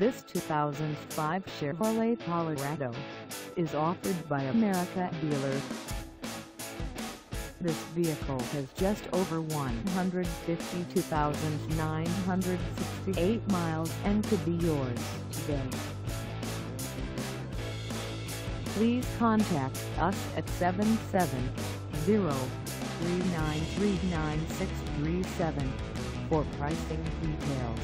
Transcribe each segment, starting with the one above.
This 2005 Chevrolet Colorado is offered by America Dealer. This vehicle has just over 152,968 miles and could be yours today. Please contact us at 770-393-9637 for pricing details.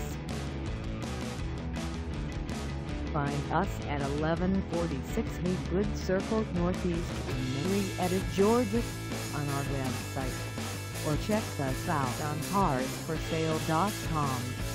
Find us at 1146 HAGOOD CIRCLE Northeast in Marietta, Georgia, on our website, or check us out on carsforsale.com.